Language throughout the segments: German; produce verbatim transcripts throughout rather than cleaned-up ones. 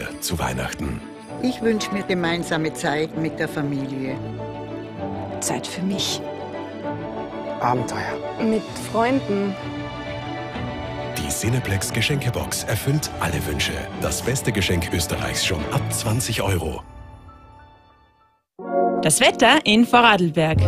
dir zu Weihnachten? Ich wünsche mir gemeinsame Zeit mit der Familie. Zeit für mich. Abenteuer. Mit Freunden. Die Cineplex Geschenkebox erfüllt alle Wünsche. Das beste Geschenk Österreichs schon ab zwanzig Euro. Das Wetter in Vorarlberg.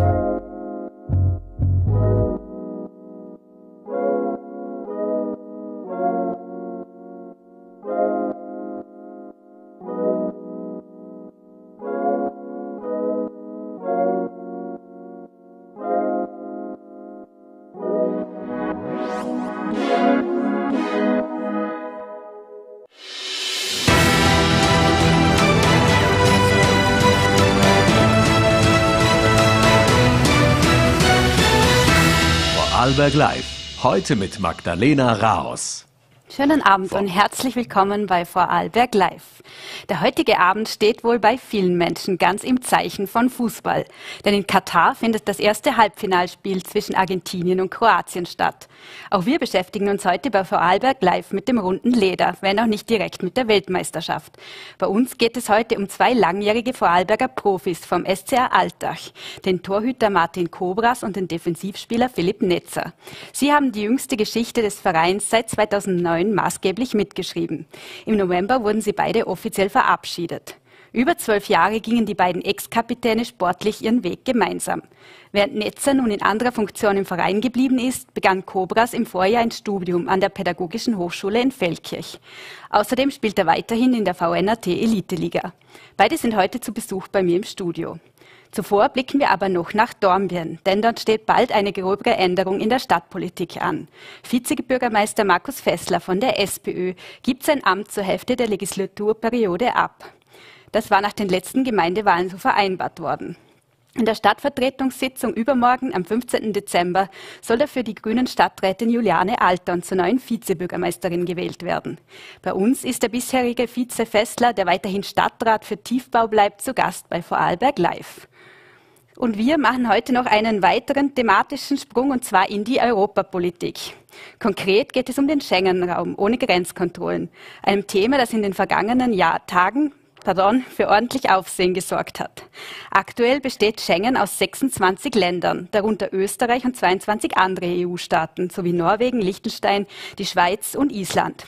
Vorarlberg Live. Heute mit Magdalena Raos. Schönen Abend Vor- und herzlich willkommen bei Vorarlberg Live. Der heutige Abend steht wohl bei vielen Menschen ganz im Zeichen von Fußball. Denn in Katar findet das erste Halbfinalspiel zwischen Argentinien und Kroatien statt. Auch wir beschäftigen uns heute bei Vorarlberg Live mit dem runden Leder, wenn auch nicht direkt mit der Weltmeisterschaft. Bei uns geht es heute um zwei langjährige Vorarlberger Profis vom S C R Altach, den Torhüter Martin Kobras und den Defensivspieler Philipp Netzer. Sie haben die jüngste Geschichte des Vereins seit zweitausendneun maßgeblich mitgeschrieben. Im November wurden sie beide offiziell verabschiedet. Über zwölf Jahre gingen die beiden Ex-Kapitäne sportlich ihren Weg gemeinsam. Während Netzer nun in anderer Funktion im Verein geblieben ist, begann Kobras im Vorjahr ein Studium an der Pädagogischen Hochschule in Feldkirch. Außerdem spielt er weiterhin in der V N punkt A T Eliteliga. Beide sind heute zu Besuch bei mir im Studio. Zuvor blicken wir aber noch nach Dornbirn, denn dort steht bald eine gröbere Änderung in der Stadtpolitik an. Vizebürgermeister Markus Fäßler von der SPÖ gibt sein Amt zur Hälfte der Legislaturperiode ab. Das war nach den letzten Gemeindewahlen so vereinbart worden. In der Stadtvertretungssitzung übermorgen am fünfzehnten Dezember soll dafür die grünen Stadträtin Juliane Alton zur neuen Vizebürgermeisterin gewählt werden. Bei uns ist der bisherige Vize Fäßler, der weiterhin Stadtrat für Tiefbau bleibt, zu Gast bei Vorarlberg Live. Und wir machen heute noch einen weiteren thematischen Sprung, und zwar in die Europapolitik. Konkret geht es um den Schengen-Raum ohne Grenzkontrollen, einem Thema, das in den vergangenen Jahr, Tagen pardon, für ordentlich Aufsehen gesorgt hat. Aktuell besteht Schengen aus sechsundzwanzig Ländern, darunter Österreich und zweiundzwanzig andere E U-Staaten, sowie Norwegen, Liechtenstein, die Schweiz und Island.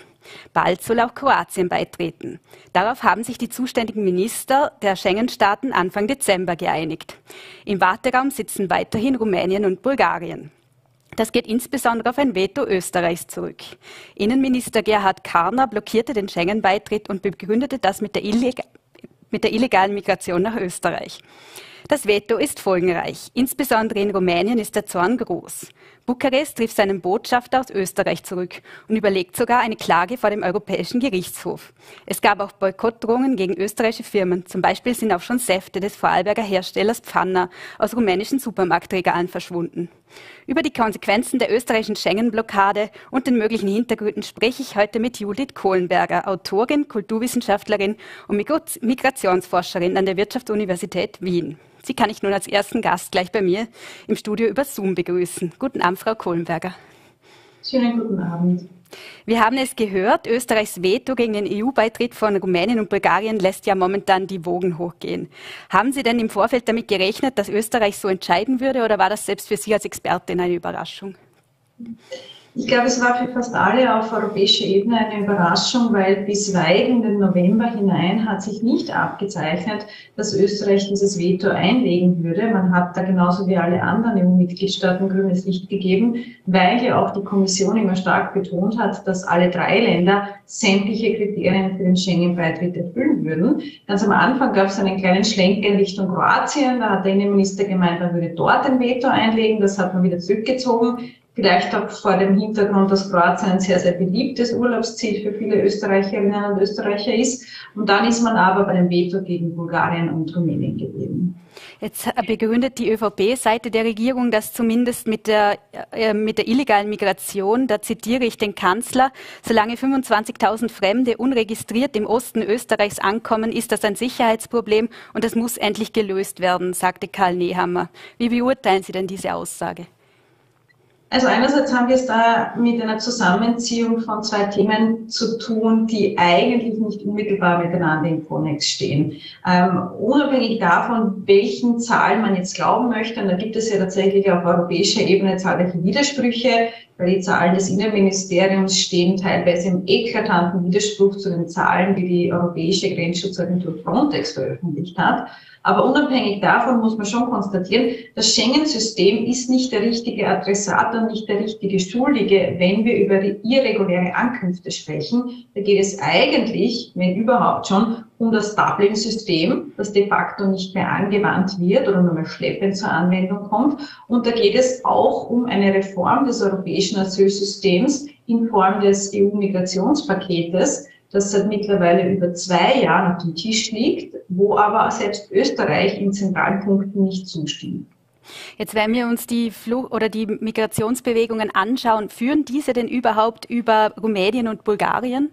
Bald soll auch Kroatien beitreten. Darauf haben sich die zuständigen Minister der Schengen-Staaten Anfang Dezember geeinigt. Im Warteraum sitzen weiterhin Rumänien und Bulgarien. Das geht insbesondere auf ein Veto Österreichs zurück. Innenminister Gerhard Karner blockierte den Schengen-Beitritt und begründete das mit der, illeg- mit der illegalen Migration nach Österreich. Das Veto ist folgenreich. Insbesondere in Rumänien ist der Zorn groß. Bukarest rief seinen Botschafter aus Österreich zurück und überlegt sogar eine Klage vor dem Europäischen Gerichtshof. Es gab auch Boykottdrohungen gegen österreichische Firmen. Zum Beispiel sind auch schon Säfte des Vorarlberger Herstellers Pfanner aus rumänischen Supermarktregalen verschwunden. Über die Konsequenzen der österreichischen Schengen-Blockade und den möglichen Hintergründen spreche ich heute mit Judith Kohlenberger, Autorin, Kulturwissenschaftlerin und Migrationsforscherin an der Wirtschaftsuniversität Wien. Sie kann ich nun als ersten Gast gleich bei mir im Studio über Zoom begrüßen. Guten Abend, Frau Kohlenberger. Schönen guten Abend. Wir haben es gehört, Österreichs Veto gegen den E U-Beitritt von Rumänien und Bulgarien lässt ja momentan die Wogen hochgehen. Haben Sie denn im Vorfeld damit gerechnet, dass Österreich so entscheiden würde, oder war das selbst für Sie als Expertin eine Überraschung? Ich glaube, es war für fast alle auf europäischer Ebene eine Überraschung, weil bis weit in den November hinein hat sich nicht abgezeichnet, dass Österreich dieses Veto einlegen würde. Man hat da genauso wie alle anderen E U-Mitgliedstaaten grünes Licht gegeben, weil ja auch die Kommission immer stark betont hat, dass alle drei Länder sämtliche Kriterien für den Schengen-Beitritt erfüllen würden. Ganz am Anfang gab es einen kleinen Schlenker in Richtung Kroatien. Da hat der Innenminister gemeint, man würde dort ein Veto einlegen. Das hat man wieder zurückgezogen. Vielleicht auch vor dem Hintergrund, dass Kroatien ein sehr, sehr beliebtes Urlaubsziel für viele Österreicherinnen und Österreicher ist. Und dann ist man aber bei dem Veto gegen Bulgarien und Rumänien geblieben. Jetzt begründet die ÖVP-Seite der Regierung das zumindest mit der, äh, mit der illegalen Migration. Da zitiere ich den Kanzler: Solange fünfundzwanzigtausend Fremde unregistriert im Osten Österreichs ankommen, ist das ein Sicherheitsproblem und das muss endlich gelöst werden, sagte Karl Nehammer. Wie beurteilen Sie denn diese Aussage? Also einerseits haben wir es da mit einer Zusammenziehung von zwei Themen zu tun, die eigentlich nicht unmittelbar miteinander im Konnex stehen. Ähm, unabhängig davon, welchen Zahlen man jetzt glauben möchte, und da gibt es ja tatsächlich auf europäischer Ebene zahlreiche Widersprüche, weil die Zahlen des Innenministeriums stehen teilweise im eklatanten Widerspruch zu den Zahlen, die die Europäische Grenzschutzagentur Frontex veröffentlicht hat. Aber unabhängig davon muss man schon konstatieren, das Schengen-System ist nicht der richtige Adressat und nicht der richtige Schuldige, wenn wir über die irreguläre Ankünfte sprechen. Da geht es eigentlich, wenn überhaupt schon, um das Dublin-System, das de facto nicht mehr angewandt wird oder nur mehr schleppend zur Anwendung kommt. Und da geht es auch um eine Reform des europäischen Asylsystems in Form des E U-Migrationspaketes, das seit mittlerweile über zwei Jahren auf dem Tisch liegt, wo aber selbst Österreich in zentralen Punkten nicht zustimmt. Jetzt, wenn wir uns die Flucht- oder die Migrationsbewegungen anschauen, führen diese denn überhaupt über Rumänien und Bulgarien?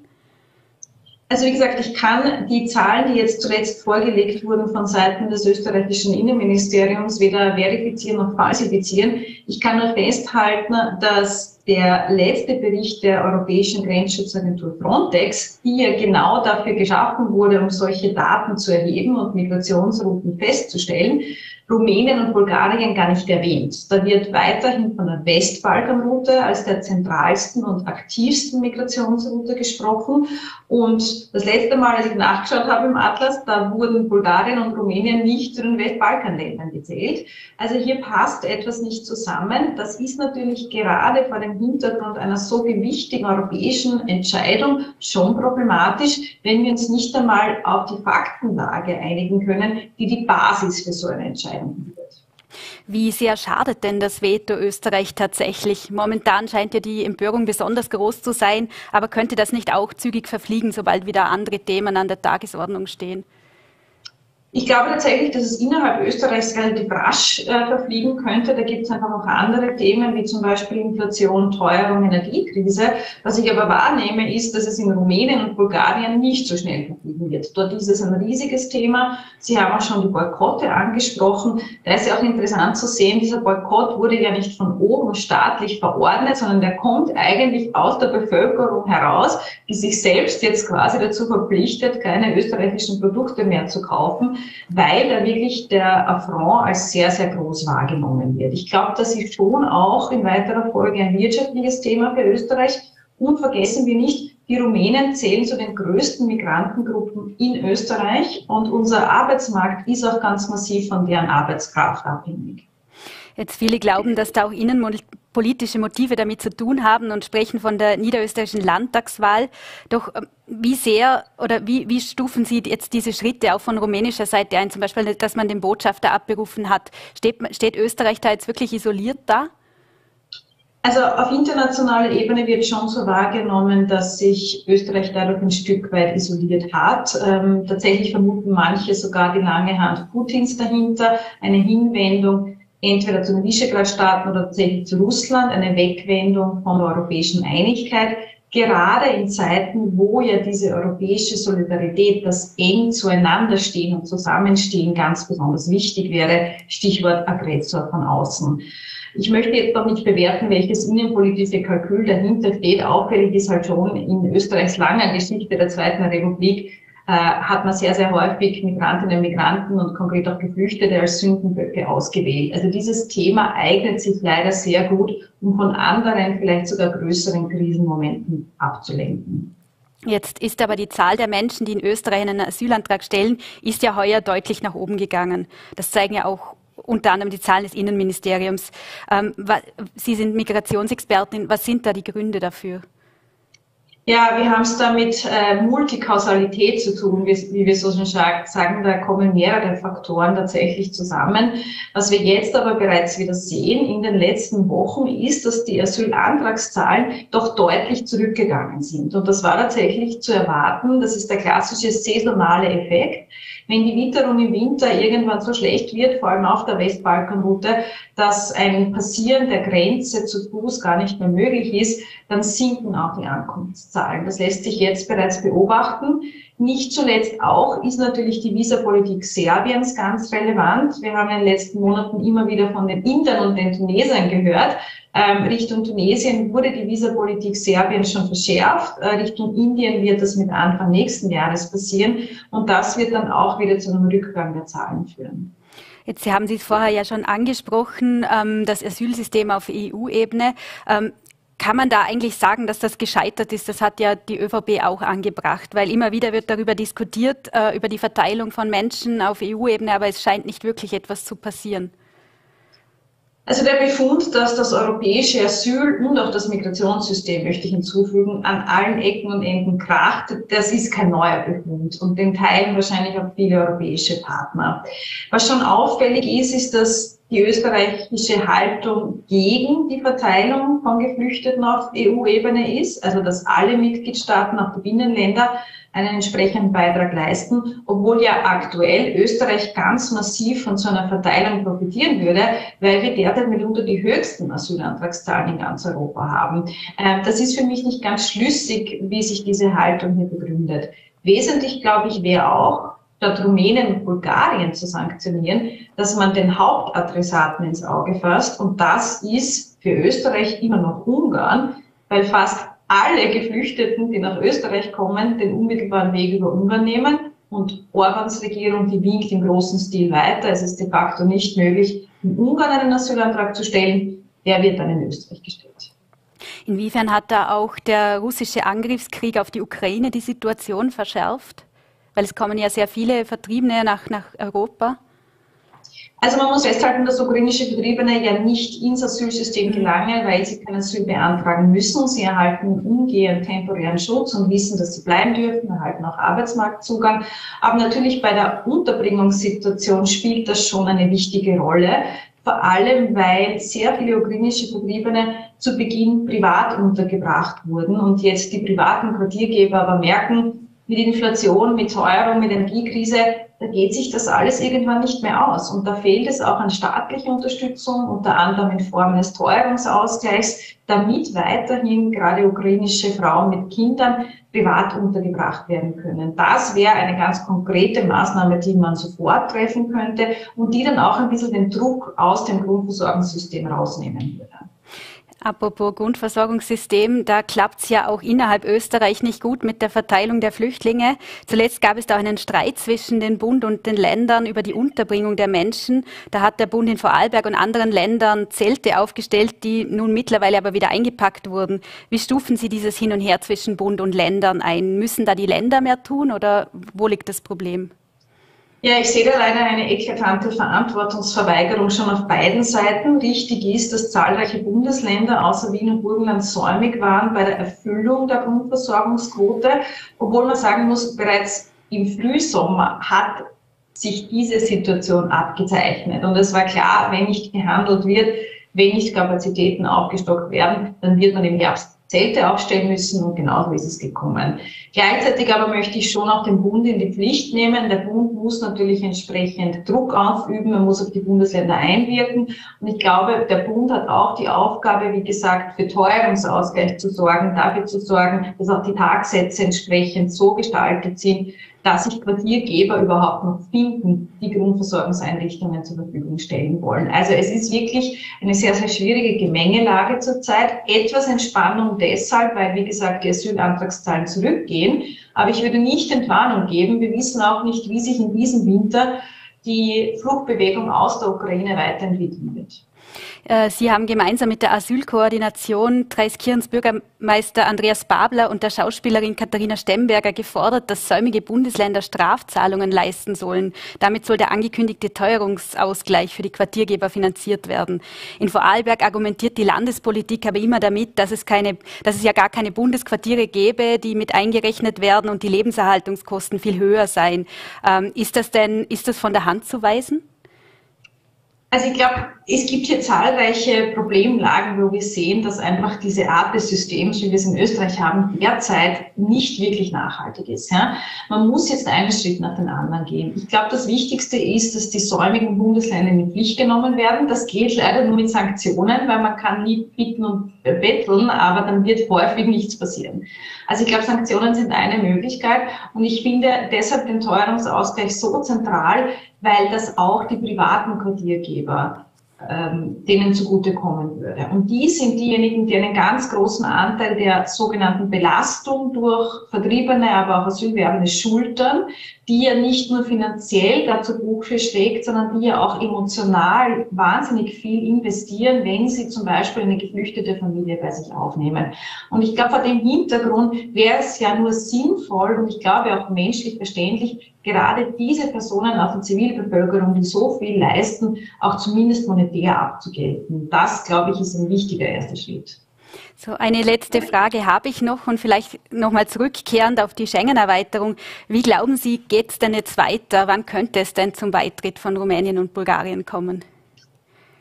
Also wie gesagt, ich kann die Zahlen, die jetzt zuletzt vorgelegt wurden von Seiten des österreichischen Innenministeriums, weder verifizieren noch falsifizieren. Ich kann nur festhalten, dass der letzte Bericht der Europäischen Grenzschutzagentur Frontex, die ja genau dafür geschaffen wurde, um solche Daten zu erheben und Migrationsrouten festzustellen, Rumänien und Bulgarien gar nicht erwähnt. Da wird weiterhin von der Westbalkanroute als der zentralsten und aktivsten Migrationsroute gesprochen. Und das letzte Mal, als ich nachgeschaut habe im Atlas, da wurden Bulgarien und Rumänien nicht zu den Westbalkanländern gezählt. Also hier passt etwas nicht zusammen. Das ist natürlich gerade vor dem Hintergrund einer so gewichtigen europäischen Entscheidung schon problematisch, wenn wir uns nicht einmal auf die Faktenlage einigen können, die die Basis für so eine Entscheidung. Wie sehr schadet denn das Veto Österreich tatsächlich? Momentan scheint ja die Empörung besonders groß zu sein, aber könnte das nicht auch zügig verfliegen, sobald wieder andere Themen an der Tagesordnung stehen? Ich glaube tatsächlich, dass es innerhalb Österreichs relativ rasch äh, verfliegen könnte. Da gibt es einfach auch andere Themen, wie zum Beispiel Inflation, Teuerung, Energiekrise. Was ich aber wahrnehme, ist, dass es in Rumänien und Bulgarien nicht so schnell verfliegen wird. Dort ist es ein riesiges Thema. Sie haben auch schon die Boykotte angesprochen. Da ist ja auch interessant zu sehen, dieser Boykott wurde ja nicht von oben staatlich verordnet, sondern der kommt eigentlich aus der Bevölkerung heraus, die sich selbst jetzt quasi dazu verpflichtet, keine österreichischen Produkte mehr zu kaufen, weil da wirklich der Affront als sehr, sehr groß wahrgenommen wird. Ich glaube, das ist schon auch in weiterer Folge ein wirtschaftliches Thema für Österreich. Und vergessen wir nicht, die Rumänen zählen zu den größten Migrantengruppen in Österreich und unser Arbeitsmarkt ist auch ganz massiv von deren Arbeitskraft abhängig. Jetzt viele glauben, dass da auch innenpolitische Motive damit zu tun haben und sprechen von der niederösterreichischen Landtagswahl. Doch wie sehr oder wie, wie stufen Sie jetzt diese Schritte auch von rumänischer Seite ein? Zum Beispiel, dass man den Botschafter abberufen hat. Steht, steht Österreich da jetzt wirklich isoliert da? Also auf internationaler Ebene wird schon so wahrgenommen, dass sich Österreich dadurch ein Stück weit isoliert hat. Ähm, tatsächlich vermuten manche sogar die lange Hand Putins dahinter, eine Hinwendung entweder zu den Visegrad-Staaten oder tatsächlich zu Russland, eine Wegwendung von der europäischen Einigkeit. Gerade in Zeiten, wo ja diese europäische Solidarität, das eng zueinanderstehen und zusammenstehen, ganz besonders wichtig wäre, Stichwort Aggressor von außen. Ich möchte jetzt noch nicht bewerten, welches innenpolitische Kalkül dahinter steht. Auffällig ist halt schon, in Österreichs langer Geschichte der Zweiten Republik hat man sehr, sehr häufig Migrantinnen und Migranten und konkret auch Geflüchtete als Sündenböcke ausgewählt. Also dieses Thema eignet sich leider sehr gut, um von anderen, vielleicht sogar größeren Krisenmomenten abzulenken. Jetzt ist aber die Zahl der Menschen, die in Österreich einen Asylantrag stellen, ist ja heuer deutlich nach oben gegangen. Das zeigen ja auch unter anderem die Zahlen des Innenministeriums. Sie sind Migrationsexpertin. Was sind da die Gründe dafür? Ja, wir haben es da mit äh, Multikausalität zu tun, wie, wie wir so schon sagen, da kommen mehrere Faktoren tatsächlich zusammen. Was wir jetzt aber bereits wieder sehen in den letzten Wochen ist, dass die Asylantragszahlen doch deutlich zurückgegangen sind. Und das war tatsächlich zu erwarten, das ist der klassische saisonale Effekt. Wenn die Witterung im Winter irgendwann so schlecht wird, vor allem auf der Westbalkanroute, dass ein Passieren der Grenze zu Fuß gar nicht mehr möglich ist, dann sinken auch die Ankunftszahlen. Verkehrszahlen. Das lässt sich jetzt bereits beobachten. Nicht zuletzt auch ist natürlich die Visapolitik Serbiens ganz relevant. Wir haben in den letzten Monaten immer wieder von den Indern und den Tunesern gehört. Ähm, Richtung Tunesien wurde die Visapolitik Serbiens schon verschärft. Äh, Richtung Indien wird das mit Anfang nächsten Jahres passieren. Und das wird dann auch wieder zu einem Rückgang der Zahlen führen. Jetzt haben Sie es vorher ja schon angesprochen, ähm, das Asylsystem auf E U-Ebene. Ähm, Kann man da eigentlich sagen, dass das gescheitert ist? Das hat ja die ÖVP auch angebracht, weil immer wieder wird darüber diskutiert, äh, über die Verteilung von Menschen auf E U-Ebene, aber es scheint nicht wirklich etwas zu passieren. Also der Befund, dass das europäische Asyl- und auch das Migrationssystem, möchte ich hinzufügen, an allen Ecken und Enden kracht, das ist kein neuer Befund und den teilen wahrscheinlich auch viele europäische Partner. Was schon auffällig ist, ist, dass die österreichische Haltung gegen die Verteilung von Geflüchteten auf E U-Ebene ist, also dass alle Mitgliedstaaten, auch die Binnenländer, einen entsprechenden Beitrag leisten, obwohl ja aktuell Österreich ganz massiv von so einer Verteilung profitieren würde, weil wir derzeit mitunter die höchsten Asylantragszahlen in ganz Europa haben. Das ist für mich nicht ganz schlüssig, wie sich diese Haltung hier begründet. Wesentlich, glaube ich, wäre auch, statt Rumänien und Bulgarien zu sanktionieren, dass man den Hauptadressaten ins Auge fasst. Und das ist für Österreich immer noch Ungarn, weil fast alle Geflüchteten, die nach Österreich kommen, den unmittelbaren Weg über Ungarn nehmen. Und Orbáns Regierung, die winkt im großen Stil weiter. Es ist de facto nicht möglich, in Ungarn einen Asylantrag zu stellen. Der wird dann in Österreich gestellt. Inwiefern hat da auch der russische Angriffskrieg auf die Ukraine die Situation verschärft? Weil es kommen ja sehr viele Vertriebene nach, nach Europa. Also man muss festhalten, dass ukrainische Vertriebene ja nicht ins Asylsystem gelangen, weil sie kein Asyl beantragen müssen. Sie erhalten umgehend temporären Schutz und wissen, dass sie bleiben dürfen, erhalten auch Arbeitsmarktzugang. Aber natürlich bei der Unterbringungssituation spielt das schon eine wichtige Rolle. Vor allem, weil sehr viele ukrainische Vertriebene zu Beginn privat untergebracht wurden und jetzt die privaten Quartiergeber aber merken, mit Inflation, mit Teuerung, mit Energiekrise, da geht sich das alles irgendwann nicht mehr aus. Und da fehlt es auch an staatlicher Unterstützung, unter anderem in Form eines Teuerungsausgleichs, damit weiterhin gerade ukrainische Frauen mit Kindern privat untergebracht werden können. Das wäre eine ganz konkrete Maßnahme, die man sofort treffen könnte und die dann auch ein bisschen den Druck aus dem Grundversorgungssystem rausnehmen würde. Apropos Grundversorgungssystem, da klappt es ja auch innerhalb Österreich nicht gut mit der Verteilung der Flüchtlinge. Zuletzt gab es da einen Streit zwischen dem Bund und den Ländern über die Unterbringung der Menschen. Da hat der Bund in Vorarlberg und anderen Ländern Zelte aufgestellt, die nun mittlerweile aber wieder eingepackt wurden. Wie stufen Sie dieses Hin und Her zwischen Bund und Ländern ein? Müssen da die Länder mehr tun oder wo liegt das Problem? Ja, ich sehe da leider eine eklatante Verantwortungsverweigerung schon auf beiden Seiten. Richtig ist, dass zahlreiche Bundesländer außer Wien und Burgenland säumig waren bei der Erfüllung der Grundversorgungsquote, obwohl man sagen muss, bereits im Frühsommer hat sich diese Situation abgezeichnet. Und es war klar, wenn nicht gehandelt wird, wenn nicht Kapazitäten aufgestockt werden, dann wird man im Herbst Zelte aufstellen müssen und genauso ist es gekommen. Gleichzeitig aber möchte ich schon auch den Bund in die Pflicht nehmen. Der Bund muss natürlich entsprechend Druck aufüben, man muss auf die Bundesländer einwirken und ich glaube, der Bund hat auch die Aufgabe, wie gesagt, für Teuerungsausgleich zu sorgen, dafür zu sorgen, dass auch die Tagsätze entsprechend so gestaltet sind, dass sich Quartiergeber überhaupt noch finden, die Grundversorgungseinrichtungen zur Verfügung stellen wollen. Also es ist wirklich eine sehr, sehr schwierige Gemengelage zurzeit. Etwas Entspannung deshalb, weil, wie gesagt, die Asylantragszahlen zurückgehen. Aber ich würde nicht Entwarnung geben. Wir wissen auch nicht, wie sich in diesem Winter die Fluchtbewegung aus der Ukraine weiterentwickeln wird. Sie haben gemeinsam mit der Asylkoordination Traiskirchens Bürgermeister Andreas Babler und der Schauspielerin Katharina Stemberger gefordert, dass säumige Bundesländer Strafzahlungen leisten sollen. Damit soll der angekündigte Teuerungsausgleich für die Quartiergeber finanziert werden. In Vorarlberg argumentiert die Landespolitik aber immer damit, dass es keine, dass es ja gar keine Bundesquartiere gäbe, die mit eingerechnet werden und die Lebenserhaltungskosten viel höher seien. Ähm, ist das denn, ist das von der Hand zu weisen? Also ich glaube, es gibt hier zahlreiche Problemlagen, wo wir sehen, dass einfach diese Art des Systems, wie wir es in Österreich haben, derzeit nicht wirklich nachhaltig ist. Ja? Man muss jetzt einen Schritt nach dem anderen gehen. Ich glaube, das Wichtigste ist, dass die säumigen Bundesländer in die Pflicht genommen werden. Das geht leider nur mit Sanktionen, weil man kann nie bitten und betteln, aber dann wird vorläufig nichts passieren. Also ich glaube, Sanktionen sind eine Möglichkeit und ich finde deshalb den Teuerungsausgleich so zentral, weil das auch die privaten Quartiergeber ähm, denen zugutekommen würde. Und die sind diejenigen, die einen ganz großen Anteil der sogenannten Belastung durch vertriebene, aber auch asylwerbende schultern, die ja nicht nur finanziell dazu Buche schlägt, sondern die ja auch emotional wahnsinnig viel investieren, wenn sie zum Beispiel eine geflüchtete Familie bei sich aufnehmen. Und ich glaube, vor dem Hintergrund wäre es ja nur sinnvoll und ich glaube auch menschlich verständlich, gerade diese Personen aus der Zivilbevölkerung, die so viel leisten, auch zumindest monetär abzugelten. Das, glaube ich, ist ein wichtiger erster Schritt. So, eine letzte Frage habe ich noch und vielleicht nochmal zurückkehrend auf die Schengen-Erweiterung. Wie glauben Sie, geht es denn jetzt weiter? Wann könnte es denn zum Beitritt von Rumänien und Bulgarien kommen?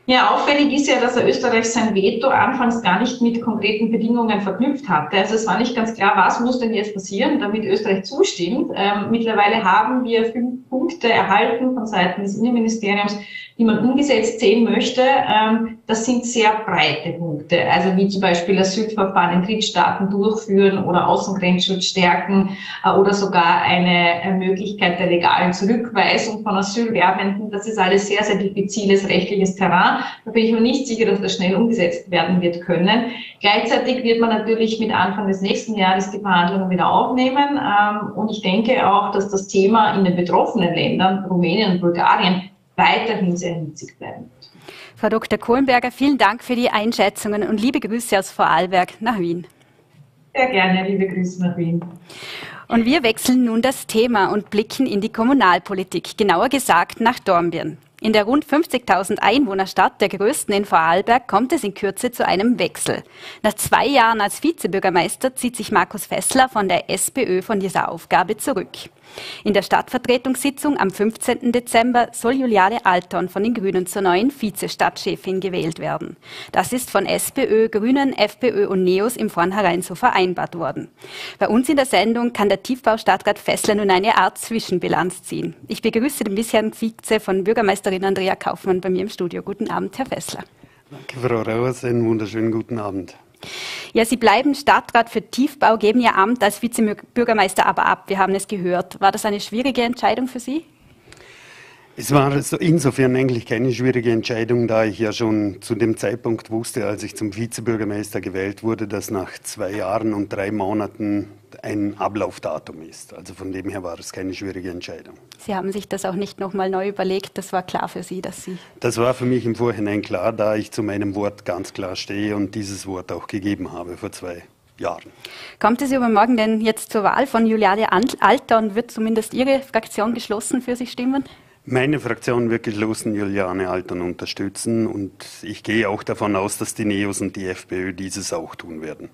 Ja, auffällig ist ja, dass Österreich sein Veto anfangs gar nicht mit konkreten Bedingungen verknüpft hatte. Also es war nicht ganz klar, was muss denn jetzt passieren, damit Österreich zustimmt. Ähm, mittlerweile haben wir fünf Punkte erhalten von Seiten des Innenministeriums, die man umgesetzt sehen möchte. Ähm, das sind sehr breite Punkte, also wie zum Beispiel Asylverfahren in Drittstaaten durchführen oder Außengrenzschutz stärken äh, oder sogar eine äh, Möglichkeit der legalen Zurückweisung von Asylwerbenden. Das ist alles sehr, sehr diffiziles rechtliches Terrain. Da bin ich mir nicht sicher, dass das schnell umgesetzt werden wird können. Gleichzeitig wird man natürlich mit Anfang des nächsten Jahres die Verhandlungen wieder aufnehmen. Und ich denke auch, dass das Thema in den betroffenen Ländern, Rumänien und Bulgarien, weiterhin sehr hitzig bleiben wird. Frau Doktor Kohlenberger, vielen Dank für die Einschätzungen und liebe Grüße aus Vorarlberg nach Wien. Sehr gerne, liebe Grüße nach Wien. Und wir wechseln nun das Thema und blicken in die Kommunalpolitik, genauer gesagt nach Dornbirn. In der rund fünfzigtausend Einwohnerstadt, der größten in Vorarlberg, kommt es in Kürze zu einem Wechsel. Nach zwei Jahren als Vizebürgermeister zieht sich Markus Fäßler von der SPÖ von dieser Aufgabe zurück. In der Stadtvertretungssitzung am fünfzehnten Dezember soll Juliane Alton von den Grünen zur neuen Vizestadtchefin gewählt werden. Das ist von SPÖ, Grünen, FPÖ und NEOS im Vornherein so vereinbart worden. Bei uns in der Sendung kann der Tiefbaustadtrat Fäßler nun eine Art Zwischenbilanz ziehen. Ich begrüße den bisherigen Vize von Bürgermeisterin Andrea Kaufmann bei mir im Studio. Guten Abend, Herr Fäßler. Danke, Frau Raos. Einen wunderschönen guten Abend. Ja, Sie bleiben Stadtrat für Tiefbau, geben Ihr Amt als Vizebürgermeister aber ab. Wir haben es gehört. War das eine schwierige Entscheidung für Sie? Es war insofern eigentlich keine schwierige Entscheidung, da ich ja schon zu dem Zeitpunkt wusste, als ich zum Vizebürgermeister gewählt wurde, dass nach zwei Jahren und drei Monaten ein Ablaufdatum ist. Also von dem her war es keine schwierige Entscheidung. Sie haben sich das auch nicht nochmal neu überlegt? Das war klar für Sie, dass Sie... Das war für mich im Vorhinein klar, da ich zu meinem Wort ganz klar stehe und dieses Wort auch gegeben habe vor zwei Jahren. Kommt es übermorgen denn jetzt zur Wahl von Juliane Alton? Wird zumindest Ihre Fraktion geschlossen für Sie stimmen? Meine Fraktion wird geschlossen Juliane Alton unterstützen und ich gehe auch davon aus, dass die NEOS und die FPÖ dieses auch tun werden.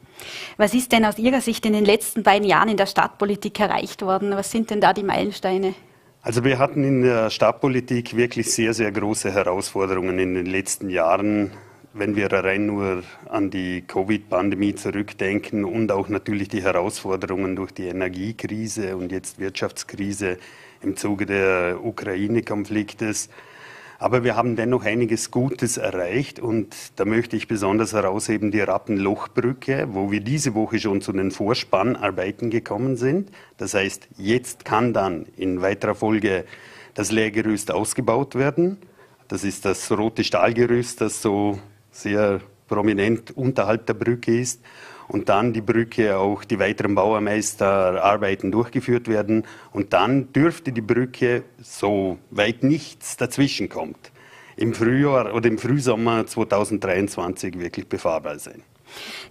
Was ist denn aus Ihrer Sicht in den letzten beiden Jahren in der Stadtpolitik erreicht worden? Was sind denn da die Meilensteine? Also wir hatten in der Stadtpolitik wirklich sehr, sehr große Herausforderungen in den letzten Jahren. Wenn wir rein nur an die Covid-Pandemie zurückdenken und auch natürlich die Herausforderungen durch die Energiekrise und jetzt Wirtschaftskrise im Zuge der Ukraine-Konfliktes. Aber wir haben dennoch einiges Gutes erreicht und da möchte ich besonders herausheben die Rappenlochbrücke, wo wir diese Woche schon zu den Vorspannarbeiten gekommen sind. Das heißt, jetzt kann dann in weiterer Folge das Leergerüst ausgebaut werden. Das ist das rote Stahlgerüst, das so sehr prominent unterhalb der Brücke ist. Und dann die Brücke, auch die weiteren Bauermeisterarbeiten durchgeführt werden. Und dann dürfte die Brücke, soweit nichts dazwischen kommt, im Frühjahr oder im Frühsommer zweitausenddreiundzwanzig wirklich befahrbar sein.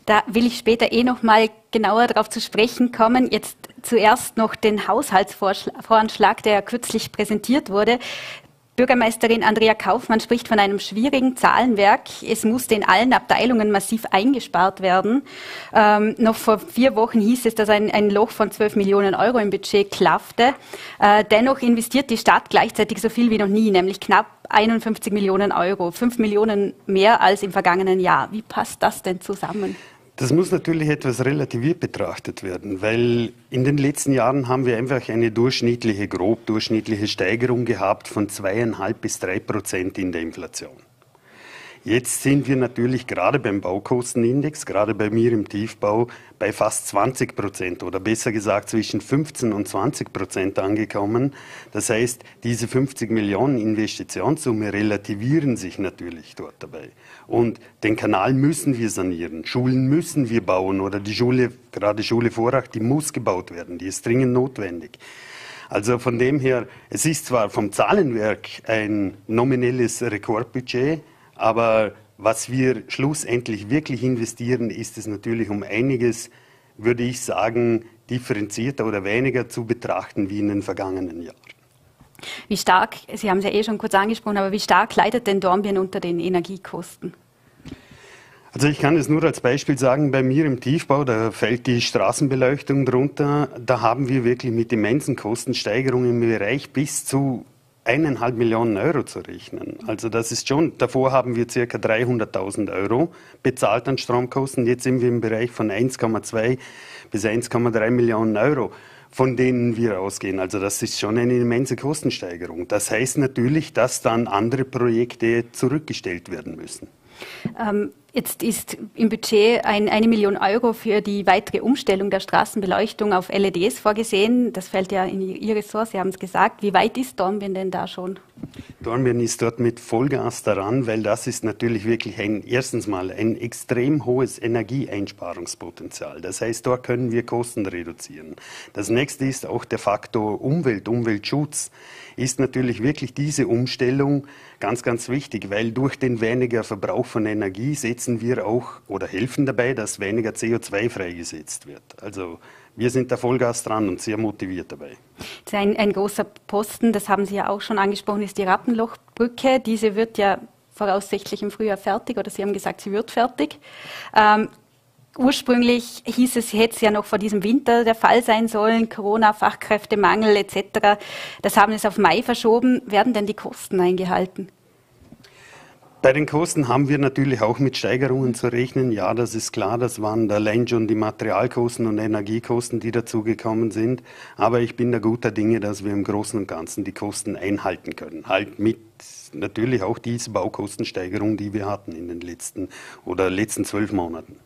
Da will ich später eh noch mal genauer darauf zu sprechen kommen. Jetzt zuerst noch den Haushaltsvoranschlag, der ja kürzlich präsentiert wurde. Bürgermeisterin Andrea Kaufmann spricht von einem schwierigen Zahlenwerk. Es musste in allen Abteilungen massiv eingespart werden. Ähm, noch vor vier Wochen hieß es, dass ein, ein Loch von zwölf Millionen Euro im Budget klaffte. Äh, dennoch investiert die Stadt gleichzeitig so viel wie noch nie, nämlich knapp einundfünfzig Millionen Euro, fünf Millionen mehr als im vergangenen Jahr. Wie passt das denn zusammen? Das muss natürlich etwas relativiert betrachtet werden, weil in den letzten Jahren haben wir einfach eine durchschnittliche, grob durchschnittliche Steigerung gehabt von zweieinhalb bis drei Prozent in der Inflation. Jetzt sind wir natürlich gerade beim Baukostenindex, gerade bei mir im Tiefbau, bei fast zwanzig Prozent oder besser gesagt zwischen fünfzehn und zwanzig Prozent angekommen. Das heißt, diese fünfzig Millionen Investitionssumme relativieren sich natürlich dort dabei. Und den Kanal müssen wir sanieren, Schulen müssen wir bauen oder die Schule, gerade Schule Vorarlberg, die muss gebaut werden, die ist dringend notwendig. Also von dem her, es ist zwar vom Zahlenwerk ein nominelles Rekordbudget, aber was wir schlussendlich wirklich investieren, ist es natürlich um einiges, würde ich sagen, differenzierter oder weniger zu betrachten wie in den vergangenen Jahren. Wie stark, Sie haben es ja eh schon kurz angesprochen, aber wie stark leidet denn Dornbirn unter den Energiekosten? Also ich kann es nur als Beispiel sagen, bei mir im Tiefbau, da fällt die Straßenbeleuchtung drunter, da haben wir wirklich mit immensen Kostensteigerungen im Bereich bis zu eineinhalb Millionen Euro zu rechnen. Also das ist schon, davor haben wir circa dreihunderttausend Euro bezahlt an Stromkosten. Jetzt sind wir im Bereich von eins Komma zwei bis eins Komma drei Millionen Euro, von denen wir ausgehen. Also das ist schon eine immense Kostensteigerung. Das heißt natürlich, dass dann andere Projekte zurückgestellt werden müssen. Ähm, jetzt ist im Budget ein, eine Million Euro für die weitere Umstellung der Straßenbeleuchtung auf L E Ds vorgesehen. Das fällt ja in Ihr Ressort, Sie haben es gesagt. Wie weit ist Dornbirn denn da schon? Dornbirn ist dort mit Vollgas daran, weil das ist natürlich wirklich ein, erstens mal ein extrem hohes Energieeinsparungspotenzial. Das heißt, dort können wir Kosten reduzieren. Das nächste ist auch der Faktor Umwelt, Umweltschutz. Ist natürlich wirklich diese Umstellung ganz, ganz wichtig, weil durch den weniger Verbrauch von Energie setzen wir auch oder helfen dabei, dass weniger C O zwei freigesetzt wird. Also wir sind da Vollgas dran und sehr motiviert dabei. Ein, ein großer Posten, das haben Sie ja auch schon angesprochen, ist die Rappenlochbrücke. Diese wird ja voraussichtlich im Frühjahr fertig oder Sie haben gesagt, sie wird fertig. Ähm, Ursprünglich hieß es, hätte es ja noch vor diesem Winter der Fall sein sollen, Corona, Fachkräftemangel et cetera. Das haben es auf Mai verschoben. Werden denn die Kosten eingehalten? Bei den Kosten haben wir natürlich auch mit Steigerungen zu rechnen. Ja, das ist klar, das waren allein schon die Materialkosten und Energiekosten, die dazugekommen sind. Aber ich bin da guter Dinge, dass wir im Großen und Ganzen die Kosten einhalten können. Halt mit natürlich auch diese Baukostensteigerung, die wir hatten in den letzten oder letzten zwölf Monaten.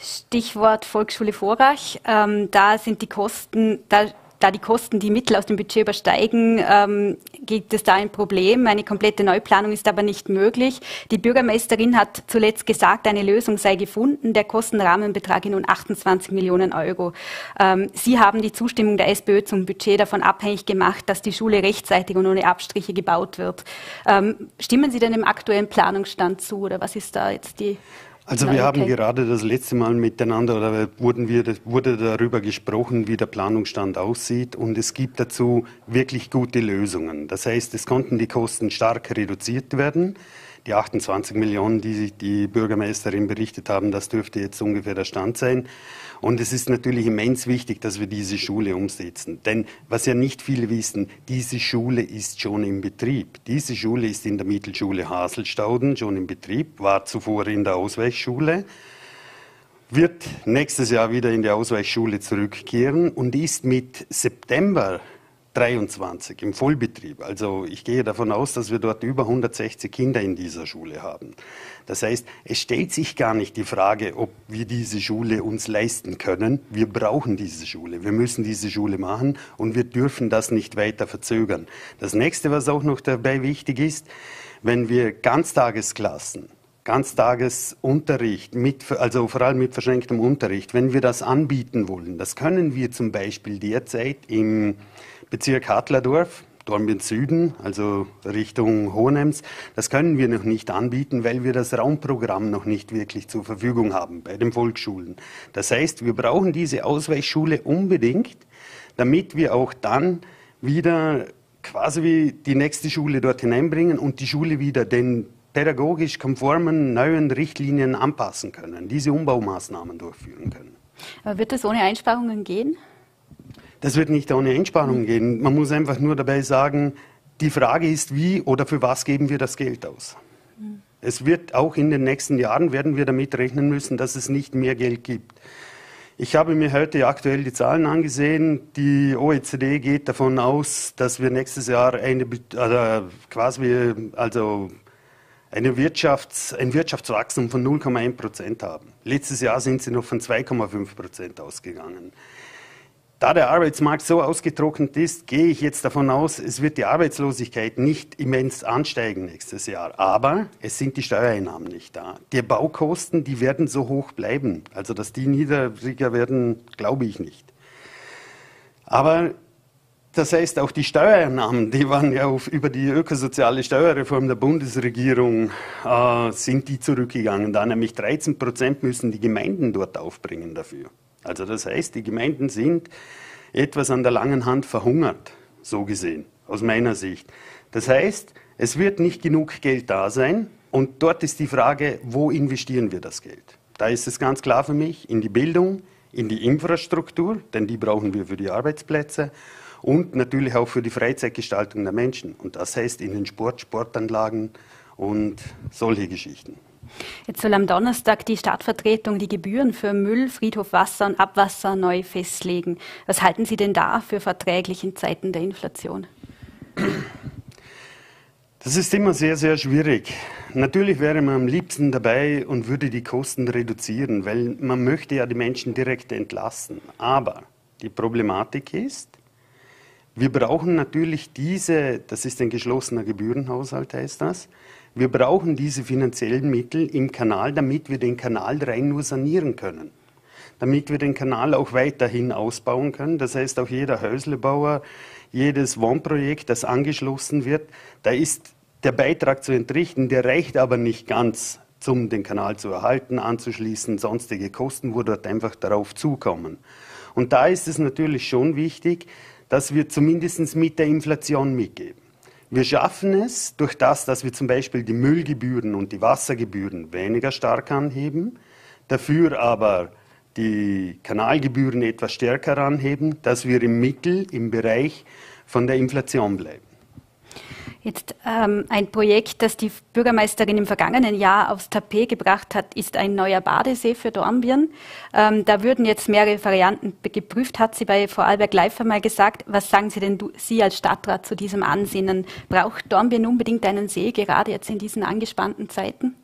Stichwort Volksschule Vorarlberg, ähm, da sind die Kosten, da, da die Kosten die Mittel aus dem Budget übersteigen, ähm, gibt es da ein Problem. Eine komplette Neuplanung ist aber nicht möglich. Die Bürgermeisterin hat zuletzt gesagt, eine Lösung sei gefunden. Der Kostenrahmen betrage nun achtundzwanzig Millionen Euro. Ähm, Sie haben die Zustimmung der SPÖ zum Budget davon abhängig gemacht, dass die Schule rechtzeitig und ohne Abstriche gebaut wird. Ähm, stimmen Sie denn dem aktuellen Planungsstand zu oder was ist da jetzt die... Also wir haben gerade das letzte Mal miteinander oder wurden wir, wurde darüber gesprochen, wie der Planungsstand aussieht und es gibt dazu wirklich gute Lösungen. Das heißt, es konnten die Kosten stark reduziert werden. Die achtundzwanzig Millionen, die sich die Bürgermeisterin berichtet haben, das dürfte jetzt ungefähr der Stand sein. Und es ist natürlich immens wichtig, dass wir diese Schule umsetzen. Denn was ja nicht viele wissen, diese Schule ist schon im Betrieb. Diese Schule ist in der Mittelschule Haselstauden schon im Betrieb, war zuvor in der Ausweichschule, wird nächstes Jahr wieder in die Ausweichschule zurückkehren und ist mit September dreiundzwanzig im Vollbetrieb. Also ich gehe davon aus, dass wir dort über hundertsechzig Kinder in dieser Schule haben. Das heißt, es stellt sich gar nicht die Frage, ob wir diese Schule uns leisten können. Wir brauchen diese Schule. Wir müssen diese Schule machen und wir dürfen das nicht weiter verzögern. Das nächste, was auch noch dabei wichtig ist, wenn wir Ganztagesklassen, Ganztagesunterricht, mit, also vor allem mit verschränktem Unterricht, wenn wir das anbieten wollen, das können wir zum Beispiel derzeit im Bezirk Hadlerdorf, Dornbirn Süden, also Richtung Hohenems, das können wir noch nicht anbieten, weil wir das Raumprogramm noch nicht wirklich zur Verfügung haben bei den Volksschulen. Das heißt, wir brauchen diese Ausweichschule unbedingt, damit wir auch dann wieder quasi wie die nächste Schule dort hineinbringen und die Schule wieder den pädagogisch konformen neuen Richtlinien anpassen können, diese Umbaumaßnahmen durchführen können. Aber wird das ohne Einsparungen gehen? Das wird nicht ohne Einsparungen gehen. Man muss einfach nur dabei sagen, die Frage ist, wie oder für was geben wir das Geld aus? Mhm. Es wird auch in den nächsten Jahren, werden wir damit rechnen müssen, dass es nicht mehr Geld gibt. Ich habe mir heute aktuell die Zahlen angesehen. Die O E C D geht davon aus, dass wir nächstes Jahr eine, also quasi, also eine Wirtschafts-, ein Wirtschaftswachstum von null Komma eins Prozent haben. Letztes Jahr sind sie noch von zwei Komma fünf Prozent ausgegangen. Da der Arbeitsmarkt so ausgetrocknet ist, gehe ich jetzt davon aus, es wird die Arbeitslosigkeit nicht immens ansteigen nächstes Jahr. Aber es sind die Steuereinnahmen nicht da. Die Baukosten, die werden so hoch bleiben. Also, dass die niedriger werden, glaube ich nicht. Aber das heißt, auch die Steuereinnahmen, die waren ja auf, über die ökosoziale Steuerreform der Bundesregierung, äh, sind die zurückgegangen. Da nämlich dreizehn Prozent müssen die Gemeinden dort aufbringen dafür. Also das heißt, die Gemeinden sind etwas an der langen Hand verhungert, so gesehen, aus meiner Sicht. Das heißt, es wird nicht genug Geld da sein und dort ist die Frage, wo investieren wir das Geld? Da ist es ganz klar für mich, in die Bildung, in die Infrastruktur, denn die brauchen wir für die Arbeitsplätze und natürlich auch für die Freizeitgestaltung der Menschen. Und das heißt in den Sport, Sportanlagen und solche Geschichten. Jetzt soll am Donnerstag die Stadtvertretung die Gebühren für Müll, Friedhof, Wasser und Abwasser neu festlegen. Was halten Sie denn da für verträglich in Zeiten der Inflation? Das ist immer sehr, sehr schwierig. Natürlich wäre man am liebsten dabei und würde die Kosten reduzieren, weil man möchte ja die Menschen direkt entlasten. Aber die Problematik ist, wir brauchen natürlich diese, das ist ein geschlossener Gebührenhaushalt, heißt das, wir brauchen diese finanziellen Mittel im Kanal, damit wir den Kanal rein nur sanieren können. Damit wir den Kanal auch weiterhin ausbauen können. Das heißt, auch jeder Häuslebauer, jedes Wohnprojekt, das angeschlossen wird, da ist der Beitrag zu entrichten, der reicht aber nicht ganz, um den Kanal zu erhalten, anzuschließen, sonstige Kosten, wo dort einfach darauf zukommen. Und da ist es natürlich schon wichtig, dass wir zumindest mit der Inflation mitgeben. Wir schaffen es durch das, dass wir zum Beispiel die Müllgebühren und die Wassergebühren weniger stark anheben, dafür aber die Kanalgebühren etwas stärker anheben, dass wir im Mittel im Bereich von der Inflation bleiben. Jetzt ähm, ein Projekt, das die Bürgermeisterin im vergangenen Jahr aufs Tapet gebracht hat, ist ein neuer Badesee für Dornbirn. Ähm, da würden jetzt mehrere Varianten geprüft, hat sie bei Vorarlberg Live einmal gesagt. Was sagen Sie denn du, Sie als Stadtrat zu diesem Ansinnen? Braucht Dornbirn unbedingt einen See, gerade jetzt in diesen angespannten Zeiten?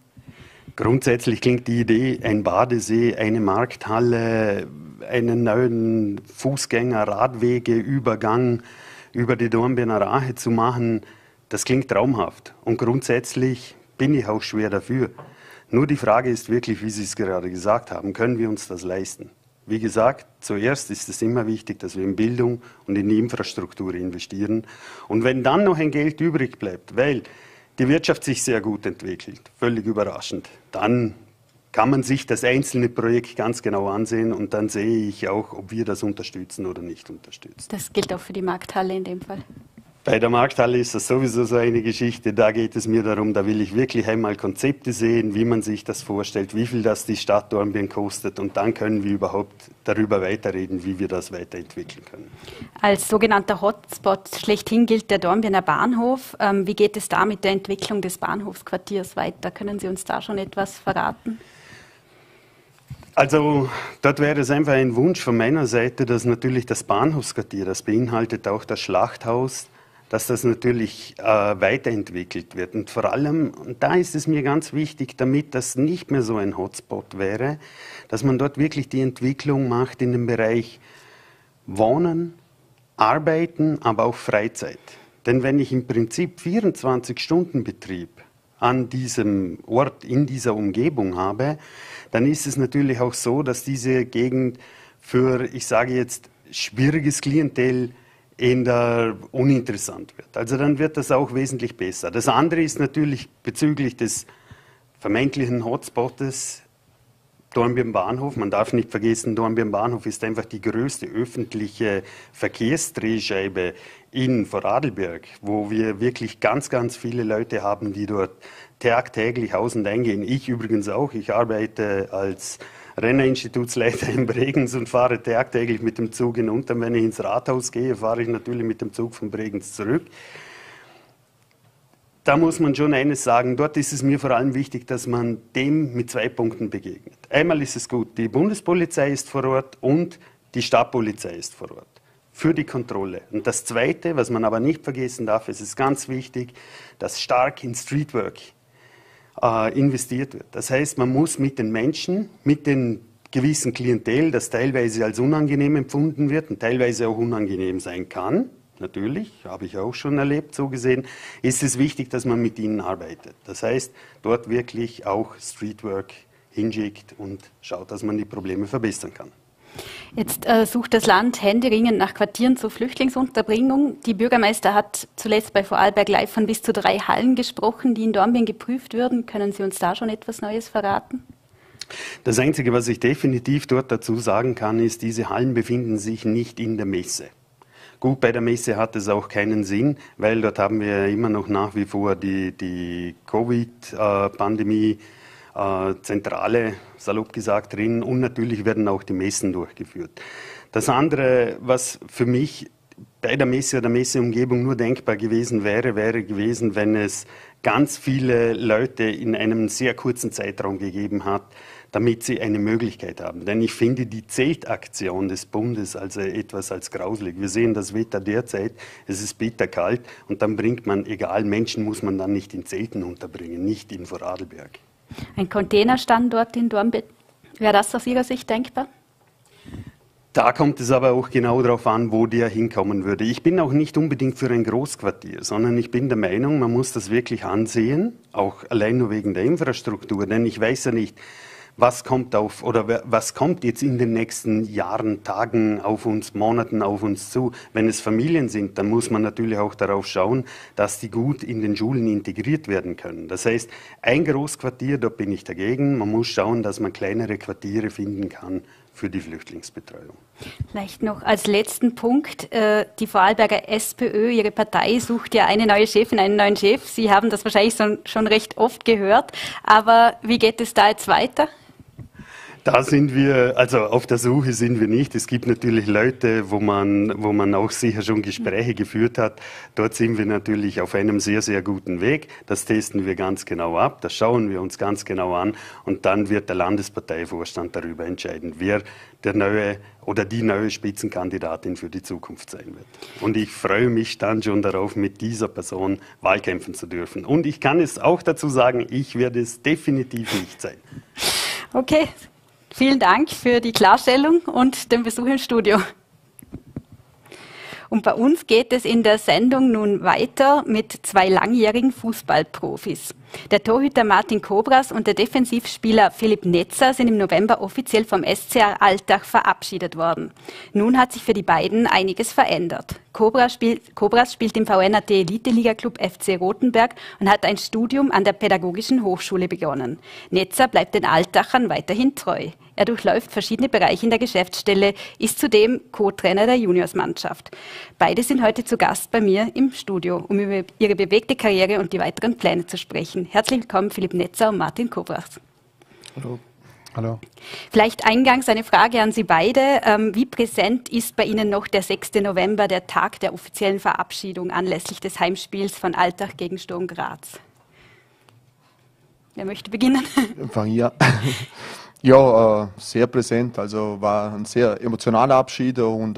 Grundsätzlich klingt die Idee, ein Badesee, eine Markthalle, einen neuen Fußgänger, Radwege, Übergang über die Dornbirner Rahe zu machen, das klingt traumhaft und grundsätzlich bin ich auch schwer dafür. Nur die Frage ist wirklich, wie Sie es gerade gesagt haben, können wir uns das leisten? Wie gesagt, zuerst ist es immer wichtig, dass wir in Bildung und in die Infrastruktur investieren. Und wenn dann noch ein Geld übrig bleibt, weil die Wirtschaft sich sehr gut entwickelt, völlig überraschend, dann kann man sich das einzelne Projekt ganz genau ansehen und dann sehe ich auch, ob wir das unterstützen oder nicht unterstützen. Das gilt auch für die Markthalle in dem Fall. Bei der Markthalle ist das sowieso so eine Geschichte, da geht es mir darum, da will ich wirklich einmal Konzepte sehen, wie man sich das vorstellt, wie viel das die Stadt Dornbirn kostet und dann können wir überhaupt darüber weiterreden, wie wir das weiterentwickeln können. Als sogenannter Hotspot schlechthin gilt der Dornbirner Bahnhof. Wie geht es da mit der Entwicklung des Bahnhofsquartiers weiter? Können Sie uns da schon etwas verraten? Also dort wäre es einfach ein Wunsch von meiner Seite, dass natürlich das Bahnhofsquartier, das beinhaltet auch das Schlachthaus, dass das natürlich äh, weiterentwickelt wird. Und vor allem, und da ist es mir ganz wichtig, damit das nicht mehr so ein Hotspot wäre, dass man dort wirklich die Entwicklung macht in dem Bereich Wohnen, Arbeiten, aber auch Freizeit. Denn wenn ich im Prinzip vierundzwanzig Stunden Betrieb an diesem Ort, in dieser Umgebung habe, dann ist es natürlich auch so, dass diese Gegend für, ich sage jetzt, schwieriges Klientel in der uninteressant wird. Also dann wird das auch wesentlich besser. Das andere ist natürlich bezüglich des vermeintlichen Hotspots Dornbirn Bahnhof. Man darf nicht vergessen, Dornbirn Bahnhof ist einfach die größte öffentliche Verkehrsdrehscheibe in Vorarlberg, wo wir wirklich ganz, ganz viele Leute haben, die dort tagtäglich aus- und eingehen. Ich übrigens auch. Ich arbeite als Renner-Institutsleiter in Bregenz und fahre tagtäglich mit dem Zug hinunter. Wenn ich ins Rathaus gehe, fahre ich natürlich mit dem Zug von Bregenz zurück. Da muss man schon eines sagen, dort ist es mir vor allem wichtig, dass man dem mit zwei Punkten begegnet. Einmal ist es gut, die Bundespolizei ist vor Ort und die Stadtpolizei ist vor Ort für die Kontrolle. Und das Zweite, was man aber nicht vergessen darf, es ist ganz wichtig, das stark in Streetwork äh, investiert wird. Das heißt, man muss mit den Menschen, mit den gewissen Klientel, das teilweise als unangenehm empfunden wird und teilweise auch unangenehm sein kann, natürlich, habe ich auch schon erlebt, so gesehen, ist es wichtig, dass man mit ihnen arbeitet. Das heißt, dort wirklich auch Streetwork hinschickt und schaut, dass man die Probleme verbessern kann. Jetzt äh, sucht das Land händeringend nach Quartieren zur Flüchtlingsunterbringung. Die Bürgermeister hat zuletzt bei Vorarlberg live von bis zu drei Hallen gesprochen, die in Dornbirn geprüft würden. Können Sie uns da schon etwas Neues verraten? Das Einzige, was ich definitiv dort dazu sagen kann, ist, diese Hallen befinden sich nicht in der Messe. Gut, bei der Messe hat es auch keinen Sinn, weil dort haben wir immer noch nach wie vor die, die Covid-Pandemie äh, Zentrale, salopp gesagt, drin, und natürlich werden auch die Messen durchgeführt. Das andere, was für mich bei der Messe oder Messeumgebung nur denkbar gewesen wäre, wäre gewesen, wenn es ganz viele Leute in einem sehr kurzen Zeitraum gegeben hat, damit sie eine Möglichkeit haben. Denn ich finde die Zeltaktion des Bundes also etwas als grauselig. Wir sehen das Wetter derzeit, es ist bitterkalt und dann bringt man, egal, Menschen muss man dann nicht in Zelten unterbringen, nicht in Vorarlberg. Ein Containerstandort in Dornbirn, wäre das aus Ihrer Sicht denkbar? Da kommt es aber auch genau darauf an, wo der hinkommen würde. Ich bin auch nicht unbedingt für ein Großquartier, sondern ich bin der Meinung, man muss das wirklich ansehen, auch allein nur wegen der Infrastruktur. Denn ich weiß ja nicht, was kommt auf oder was kommt jetzt in den nächsten Jahren, Tagen auf uns, Monaten auf uns zu. Wenn es Familien sind, dann muss man natürlich auch darauf schauen, dass die gut in den Schulen integriert werden können. Das heißt, ein Großquartier, da bin ich dagegen. Man muss schauen, dass man kleinere Quartiere finden kann für die Flüchtlingsbetreuung. Vielleicht noch als letzten Punkt, äh, die Vorarlberger SPÖ, Ihre Partei, sucht ja eine neue Chefin, einen neuen Chef. Sie haben das wahrscheinlich so, schon recht oft gehört, aber wie geht es da jetzt weiter? Da sind wir, also auf der Suche sind wir nicht. Es gibt natürlich Leute, wo man, wo man auch sicher schon Gespräche geführt hat. Dort sind wir natürlich auf einem sehr, sehr guten Weg. Das testen wir ganz genau ab, das schauen wir uns ganz genau an und dann wird der Landesparteivorstand darüber entscheiden, wer der neue oder die neue Spitzenkandidatin für die Zukunft sein wird. Und ich freue mich dann schon darauf, mit dieser Person wahlkämpfen zu dürfen. Und ich kann es auch dazu sagen, ich werde es definitiv nicht sein. Okay. Vielen Dank für die Klarstellung und den Besuch im Studio. Und bei uns geht es in der Sendung nun weiter mit zwei langjährigen Fußballprofis. Der Torhüter Martin Kobras und der Defensivspieler Philipp Netzer sind im November offiziell vom S C R Altach verabschiedet worden. Nun hat sich für die beiden einiges verändert. Kobras spielt, Kobras spielt im V N punkt A T Eliteliga Club F C Rotenberg und hat ein Studium an der Pädagogischen Hochschule begonnen. Netzer bleibt den Altachern weiterhin treu. Er durchläuft verschiedene Bereiche in der Geschäftsstelle, ist zudem Co-Trainer der Juniorsmannschaft. Beide sind heute zu Gast bei mir im Studio, um über ihre bewegte Karriere und die weiteren Pläne zu sprechen. Herzlich willkommen, Philipp Netzer und Martin Kobras. Hallo. Hallo. Vielleicht eingangs eine Frage an Sie beide. Wie präsent ist bei Ihnen noch der sechste November, der Tag der offiziellen Verabschiedung anlässlich des Heimspiels von Altach gegen Sturm Graz? Wer möchte beginnen? Ja. Ja, sehr präsent. Also war ein sehr emotionaler Abschied und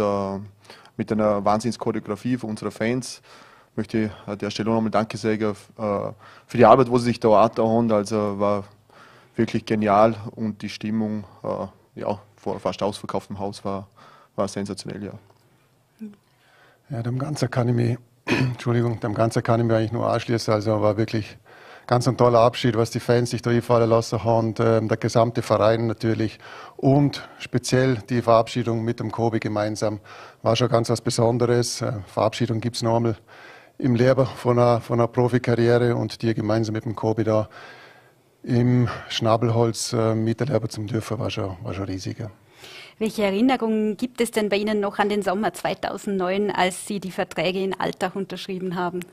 mit einer Wahnsinnschoreografie für unsere Fans. Ich möchte an der Stelle nochmal Danke sagen für die Arbeit, wo sie sich da angetan haben. Also war wirklich genial und die Stimmung, ja, vor fast ausverkauftem Haus war, war sensationell, ja. Ja, dem Ganzen kann ich mich, Entschuldigung, dem Ganzen kann ich mich eigentlich nur anschließen. Also war wirklich ganz ein toller Abschied, was die Fans sich da einfallen lassen haben und äh, der gesamte Verein natürlich und speziell die Verabschiedung mit dem Kobi gemeinsam war schon ganz was Besonderes. Äh, Verabschiedung gibt es noch einmal im Leben von einer, von einer Profikarriere und die gemeinsam mit dem Kobi da im Schnabelholz äh, miterleben zum dürfen, war schon, war schon riesig. Ja. Welche Erinnerungen gibt es denn bei Ihnen noch an den Sommer zweitausendneun, als Sie die Verträge in Altach unterschrieben haben?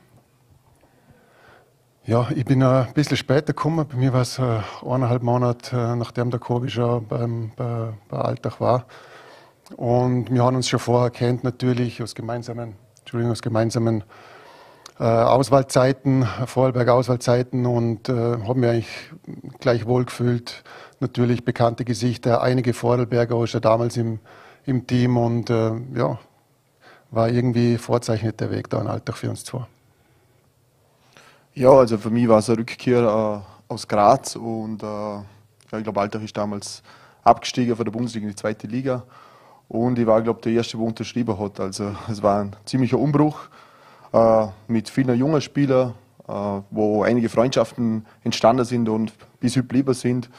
Ja, ich bin ein bisschen später gekommen. Bei mir war es äh, eineinhalb Monate, äh, nachdem der Kobi schon beim, bei, bei Altach war. Und wir haben uns schon vorher kennt, natürlich aus gemeinsamen, Entschuldigung, aus gemeinsamen äh, Auswahlzeiten, Vorarlberg-Auswahlzeiten. Und äh, habe mich eigentlich gleich wohl gefühlt. Natürlich bekannte Gesichter, einige Vorarlberger auch schon damals im, im Team. Und äh, ja, war irgendwie vorzeichnet der Weg da in Altach für uns zwei. Ja, also für mich war es eine Rückkehr äh, aus Graz und äh, ja, ich glaube, Altach ist damals abgestiegen von der Bundesliga in die zweite Liga und ich war, glaube ich, der Erste, der unterschrieben hat. Also es war ein ziemlicher Umbruch äh, mit vielen jungen Spielern, äh, wo einige Freundschaften entstanden sind und bis heute geblieben sind.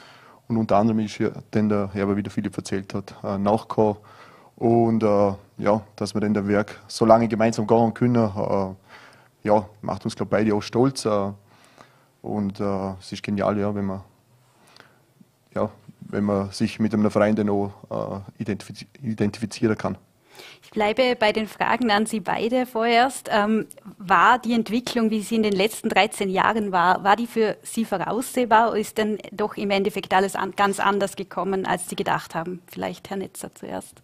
Und unter anderem ist ja dann der Herber, wie der Philipp erzählt hat, äh, nachgekommen. Und äh, ja, dass wir dann das Werk so lange gemeinsam gehen können, äh, ja, macht uns, glaube ich, beide auch stolz. Äh, und äh, es ist genial, ja, wenn man, ja, wenn man sich mit einem Verein dann auch äh, identifiz identifizieren kann. Ich bleibe bei den Fragen an Sie beide vorerst. Ähm, war die Entwicklung, wie sie in den letzten dreizehn Jahren war, war die für Sie voraussehbar oder ist denn doch im Endeffekt alles an, ganz anders gekommen, als Sie gedacht haben? Vielleicht Herr Netzer zuerst.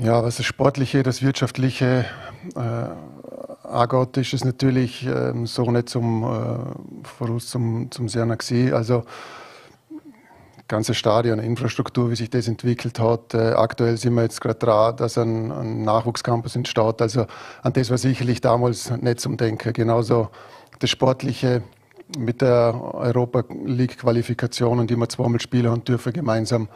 Ja, was das Sportliche, das Wirtschaftliche äh, angeht, ist es natürlich äh, so nicht zum äh, voraus zum, zum Serna gewesen. Also ganze Stadion, Infrastruktur, wie sich das entwickelt hat. Äh, aktuell sind wir jetzt gerade dran, dass ein, ein Nachwuchscampus entsteht. Also an das war sicherlich damals nicht zum Denken. Genauso das Sportliche mit der Europa League-Qualifikation und die wir zweimal spielen und dürfen gemeinsam.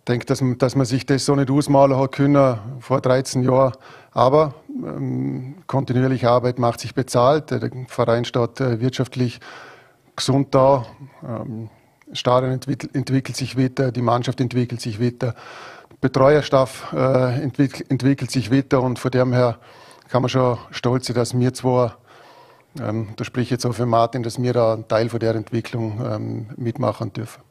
Ich denke, dass, dass man sich das so nicht ausmalen hat können vor dreizehn Jahren. Aber ähm, kontinuierliche Arbeit macht sich bezahlt. Der Verein steht äh, wirtschaftlich gesund da. Ähm, Stadion entwickelt, entwickelt sich weiter, die Mannschaft entwickelt sich weiter, Betreuerstaff äh, entwick, entwickelt sich weiter. Und von dem her kann man schon stolz sein, dass wir zwar, ähm, da spreche ich jetzt auch für Martin, dass wir da einen Teil von der Entwicklung ähm, mitmachen dürfen.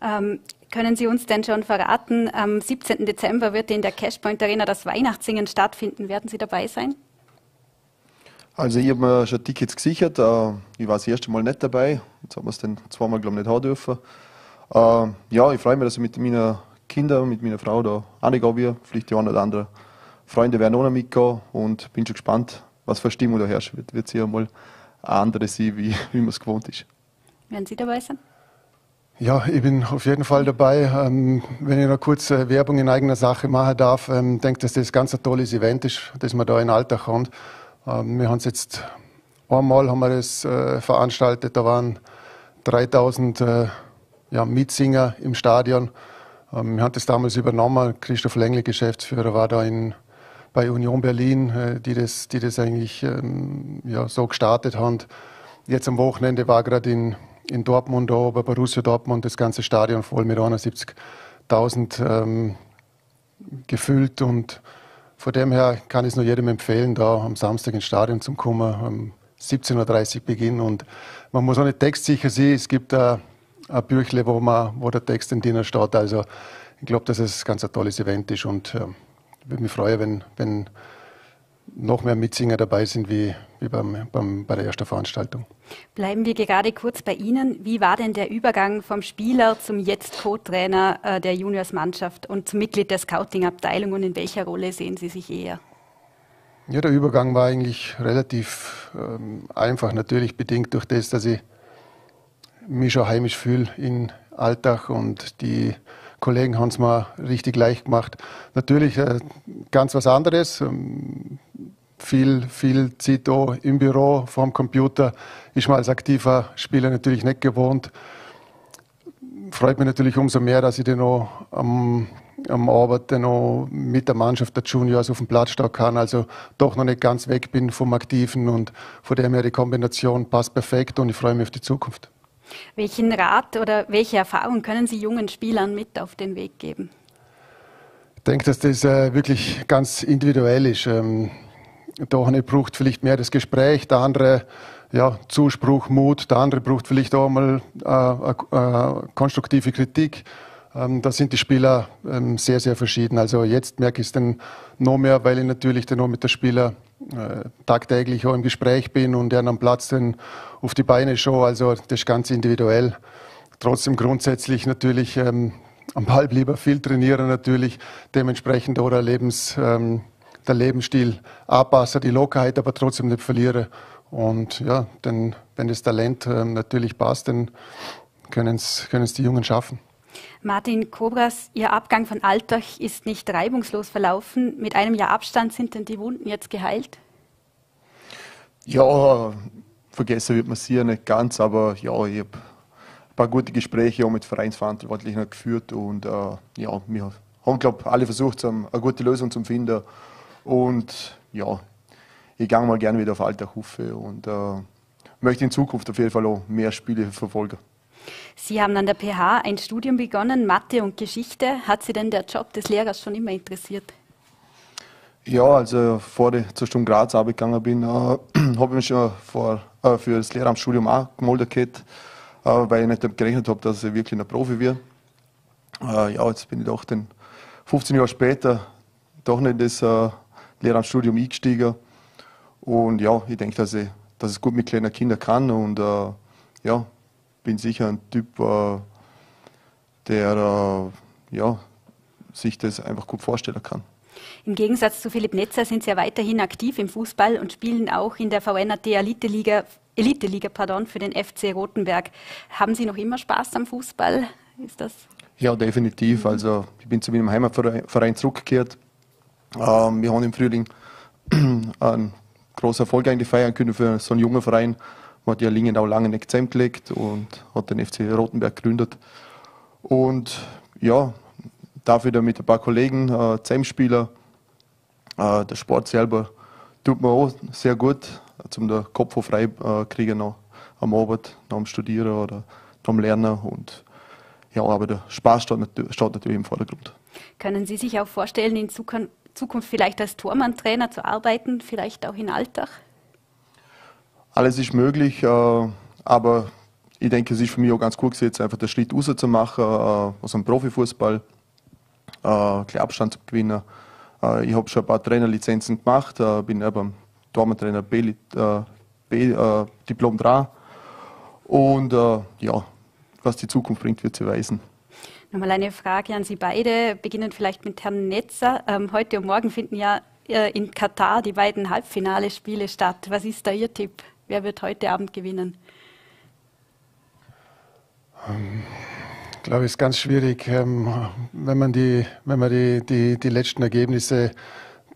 Ähm, können Sie uns denn schon verraten, am siebzehnten Dezember wird in der Cashpoint Arena das Weihnachtssingen stattfinden. Werden Sie dabei sein? Also ich habe mir schon Tickets gesichert. Ich war das erste Mal nicht dabei. Jetzt haben wir es dann zweimal, glaube ich, nicht haben dürfen. Ja, ich freue mich, dass ich mit meinen Kindern, mit meiner Frau da reingehen will. Vielleicht die einen oder anderen Freunde werden auch noch mitgehen. Und bin schon gespannt, was für Stimmung da herrscht. Wird, wird sicher mal eine andere sein, wie, wie man es gewohnt ist. Werden Sie dabei sein? Ja, ich bin auf jeden Fall dabei. Ähm, wenn ich noch kurz äh, Werbung in eigener Sache machen darf, ähm, denke ich, dass das ganz ein tolles Event ist, das wir da in Altach haben. Ähm, wir haben es jetzt einmal haben wir das äh, veranstaltet, da waren dreitausend äh, ja, Mitsinger im Stadion. Ähm, wir haben das damals übernommen. Christoph Lengle, Geschäftsführer, war da in, bei Union Berlin, äh, die, das, die das eigentlich ähm, ja, so gestartet haben. Jetzt am Wochenende war gerade in In Dortmund, da bei Borussia Dortmund, das ganze Stadion voll mit einhundertsiebzigtausend ähm, gefüllt. Und von dem her kann ich es nur jedem empfehlen, da am Samstag ins Stadion zu kommen, um siebzehn Uhr dreißig Beginn. Und man muss auch nicht textsicher sein, es gibt ein Büchle, wo, man, wo der Text in drinnen steht. Also ich glaube, dass es ganz ein tolles Event ist und äh, würde mich freuen, wenn, wenn noch mehr Mitsinger dabei sind wie, wie beim, beim, bei der ersten Veranstaltung. Bleiben wir gerade kurz bei Ihnen. Wie war denn der Übergang vom Spieler zum jetzt Co-Trainer äh, der Juniorsmannschaft und zum Mitglied der Scouting-Abteilung und in welcher Rolle sehen Sie sich eher? Ja, der Übergang war eigentlich relativ ähm, einfach, natürlich bedingt durch das, dass ich mich schon heimisch fühle in Altach und die Kollegen haben es mir richtig leicht gemacht. Natürlich äh, ganz was anderes. Ähm, viel, viel Zeit auch im Büro, vorm Computer. Ist man als aktiver Spieler natürlich nicht gewohnt. Freut mich natürlich umso mehr, dass ich dann auch am, am Abend dann auch mit der Mannschaft der Juniors auf dem Platz stehen kann. Also doch noch nicht ganz weg bin vom Aktiven und von dem her die Kombination passt perfekt und ich freue mich auf die Zukunft. Welchen Rat oder welche Erfahrung können Sie jungen Spielern mit auf den Weg geben? Ich denke, dass das äh, wirklich ganz individuell ist. Ähm, der eine braucht vielleicht mehr das Gespräch, der andere ja, Zuspruch, Mut, der andere braucht vielleicht auch mal äh, äh, konstruktive Kritik. Ähm, da sind die Spieler ähm, sehr, sehr verschieden. Also jetzt merke ich es dann noch mehr, weil ich natürlich dann auch mit den Spielern äh, tagtäglich auch im Gespräch bin und dann am Platz dann auf die Beine schaue. Also das ist ganz individuell. Trotzdem grundsätzlich natürlich ähm, am Ball lieber viel trainieren natürlich, dementsprechend oder Lebens, ähm, der Lebensstil anpassen, die Lockerheit aber trotzdem nicht verlieren. Und ja, denn, wenn das Talent ähm, natürlich passt, dann können es die Jungen schaffen. Martin Kobras, Ihr Abgang von Altach ist nicht reibungslos verlaufen. Mit einem Jahr Abstand sind denn die Wunden jetzt geheilt? Ja, vergessen wird man es hier nicht ganz, aber ja, ich habe ein paar gute Gespräche auch mit Vereinsverantwortlichen geführt und äh, ja, wir haben, glaube ich, alle versucht, eine gute Lösung zu finden. Und ja, ich gehe mal gerne wieder auf Altach rauf und äh, möchte in Zukunft auf jeden Fall auch mehr Spiele verfolgen. Sie haben an der P H ein Studium begonnen, Mathe und Geschichte. Hat Sie denn der Job des Lehrers schon immer interessiert? Ja, also vor ich zur Sturm Graz abgegangen bin, äh, habe ich mich schon vor, äh, für das Lehramtsstudium auch gemeldet, äh, weil ich nicht gerechnet habe, dass ich wirklich ein Profi werde. Äh, ja, jetzt bin ich doch den fünfzehn Jahre später doch nicht in das äh, Lehramtsstudium eingestiegen. Und ja, ich denke, dass ich, dass ich es gut mit kleinen Kindern kann und äh, ja, bin sicher ein Typ, äh, der äh, ja, sich das einfach gut vorstellen kann. Im Gegensatz zu Philipp Netzer sind Sie ja weiterhin aktiv im Fußball und spielen auch in der V N.at Eliteliga, Eliteliga, pardon, für den F C Rotenberg. Haben Sie noch immer Spaß am Fußball? Ist das? Ja, definitiv. Also ich bin zu meinem Heimatverein zurückgekehrt. Ähm, wir haben im Frühling einen großen Erfolg eigentlich feiern können für so einen jungen Verein. Man hat ja Lingenau lange nicht zusammengelegt und hat den F C Rotenberg gegründet. Und ja, darf wieder mit ein paar Kollegen äh, zusammenspielen. Äh, der Sport selber tut mir auch sehr gut, um den Kopf frei äh, kriegen noch am Abend, noch am Studieren oder noch am Lernen. Und, ja, aber der Spaß steht, steht natürlich im Vordergrund. Können Sie sich auch vorstellen, in Zukunft vielleicht als Tormann-Trainer zu arbeiten, vielleicht auch in Altach? Alles ist möglich, äh, aber ich denke, es ist für mich auch ganz gut gewesen, jetzt einfach den Schritt raus zu machen äh, aus dem Profifußball. Äh, ein bisschen Abstand zu gewinnen. Äh, ich habe schon ein paar Trainerlizenzen gemacht, äh, bin ja beim Dortmund-Trainer B, äh, B äh, Diplom dran. Und äh, ja, was die Zukunft bringt, wird sie weisen. Nochmal eine Frage an Sie beide, beginnen vielleicht mit Herrn Netzer. Ähm, heute und morgen finden ja äh, in Katar die beiden Halbfinale-Spiele statt. Was ist da Ihr Tipp? Wer wird heute Abend gewinnen? Ähm. Ich glaube, es ist ganz schwierig, ähm, wenn man die, wenn man die, die, die letzten Ergebnisse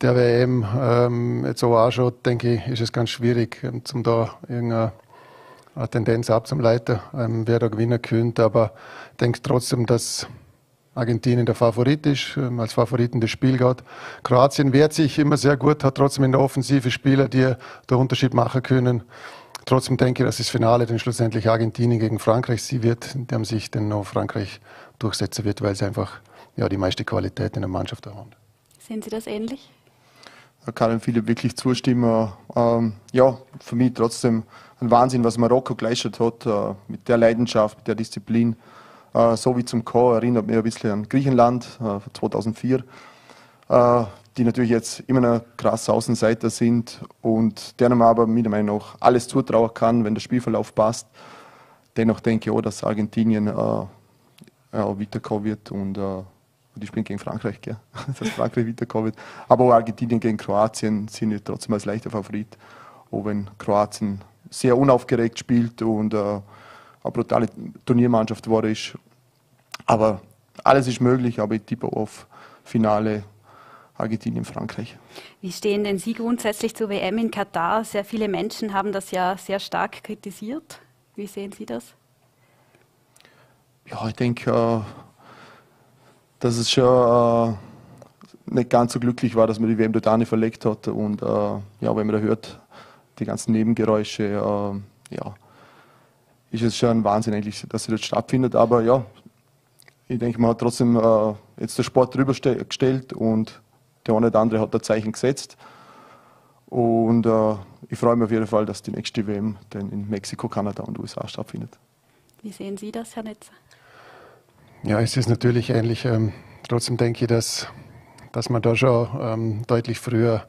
der W M ähm, jetzt so anschaut, denke ich, ist es ganz schwierig, ähm, zum da irgendeine Tendenz abzuleiten, ähm, wer da Gewinner könnte. Aber ich denke trotzdem, dass Argentinien der Favorit ist, ähm, als Favoriten das Spiel geht. Kroatien wehrt sich immer sehr gut, hat trotzdem in der Offensive Spieler, die den Unterschied machen können. Trotzdem denke ich, dass das Finale dann schlussendlich Argentinien gegen Frankreich sie wird, in dem sich dann noch Frankreich durchsetzen wird, weil sie einfach ja, die meiste Qualität in der Mannschaft haben. Sehen Sie das ähnlich? Da kann dem Philipp wirklich zustimmen. Ähm, ja, für mich trotzdem ein Wahnsinn, was Marokko geleistet hat, äh, mit der Leidenschaft, mit der Disziplin. Äh, so wie zum K. erinnert mich ein bisschen an Griechenland äh, zweitausendvier. Äh, die natürlich jetzt immer eine krasse Außenseiter sind und denen man aber meiner Meinung nach alles zutrauen kann, wenn der Spielverlauf passt. Dennoch denke ich auch, dass Argentinien äh, ja, weiterkommen wird und äh, die spielen gegen Frankreich, gell? dass Frankreich weiterkommen wird. Aber auch Argentinien gegen Kroatien sind ja trotzdem als leichter Favorit, auch wenn Kroatien sehr unaufgeregt spielt und äh, eine brutale Turniermannschaft geworden ist. Aber alles ist möglich, aber ich tippe auf Finale Argentinien, Frankreich. Wie stehen denn Sie grundsätzlich zur W M in Katar? Sehr viele Menschen haben das ja sehr stark kritisiert. Wie sehen Sie das? Ja, ich denke, dass es schon nicht ganz so glücklich war, dass man die W M dort auch nicht verlegt hat. Und ja, wenn man da hört, die ganzen Nebengeräusche, ja, ist es schon ein Wahnsinn eigentlich, dass sie dort stattfindet. Aber ja, ich denke, man hat trotzdem jetzt den Sport drüber gestellt und der eine oder andere hat da Zeichen gesetzt. Und äh, ich freue mich auf jeden Fall, dass die nächste W M dann in Mexiko, Kanada und U S A stattfindet. Wie sehen Sie das, Herr Netzer? Ja, es ist natürlich ähnlich. Ähm, trotzdem denke ich, dass, dass man da schon ähm, deutlich früher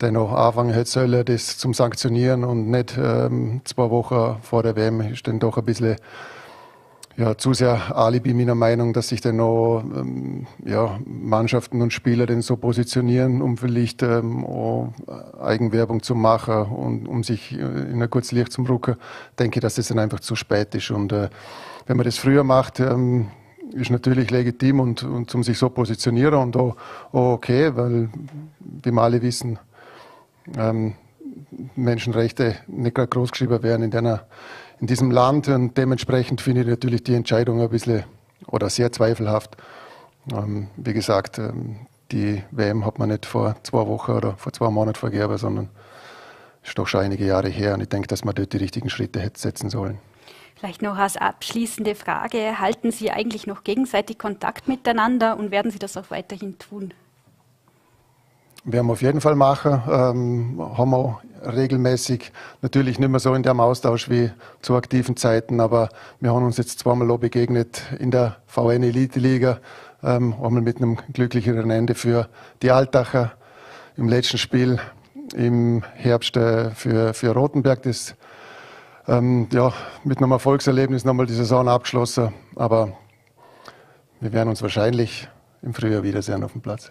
dennoch anfangen hätte sollen, das zum Sanktionieren und nicht ähm, zwei Wochen vor der W M. Ist dann doch ein bisschen ja, zu sehr Alibi meiner Meinung, dass sich dann noch ähm, ja, Mannschaften und Spieler denn so positionieren, um vielleicht ähm, auch Eigenwerbung zu machen und um sich in ein kurzes Licht zu rücken. Denke, dass das dann einfach zu spät ist. Und äh, wenn man das früher macht, ähm, ist natürlich legitim und, und um sich so positionieren und auch, auch okay, weil wie wir alle wissen, ähm, Menschenrechte nicht gerade groß geschrieben werden in, deiner, in diesem Land. Und dementsprechend finde ich natürlich die Entscheidung ein bisschen oder sehr zweifelhaft. Ähm, wie gesagt, ähm, die W M hat man nicht vor zwei Wochen oder vor zwei Monaten vergeben, sondern ist doch schon einige Jahre her. Und ich denke, dass man dort die richtigen Schritte hätte setzen sollen. Vielleicht noch als abschließende Frage. Halten Sie eigentlich noch gegenseitig Kontakt miteinander und werden Sie das auch weiterhin tun? Werden wir auf jeden Fall machen, ähm, haben wir regelmäßig, natürlich nicht mehr so in dem Austausch wie zu aktiven Zeiten, aber wir haben uns jetzt zweimal auch begegnet in der V N Eliteliga, ähm, einmal mit einem glücklicheren Ende für die Altacher im letzten Spiel im Herbst äh, für, für Rotenberg, das ähm, ja, mit einem Erfolgserlebnis nochmal die Saison abgeschlossen, aber wir werden uns wahrscheinlich im Frühjahr wiedersehen auf dem Platz.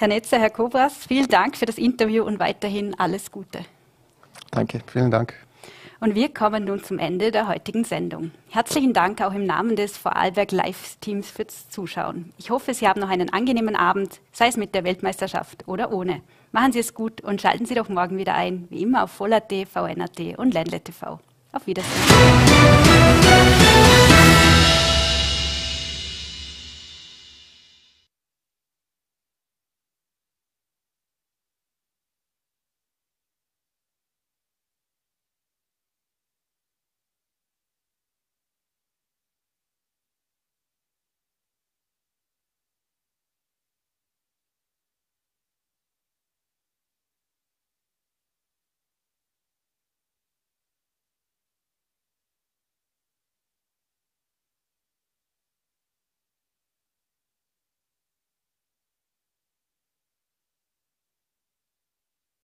Herr Netzer, Herr Kobras, vielen Dank für das Interview und weiterhin alles Gute. Danke, vielen Dank. Und wir kommen nun zum Ende der heutigen Sendung. Herzlichen Dank auch im Namen des Vorarlberg Live-Teams fürs Zuschauen. Ich hoffe, Sie haben noch einen angenehmen Abend, sei es mit der Weltmeisterschaft oder ohne. Machen Sie es gut und schalten Sie doch morgen wieder ein, wie immer auf Voll punkt at, V N punkt at und Ländle punkt T V. Auf Wiedersehen.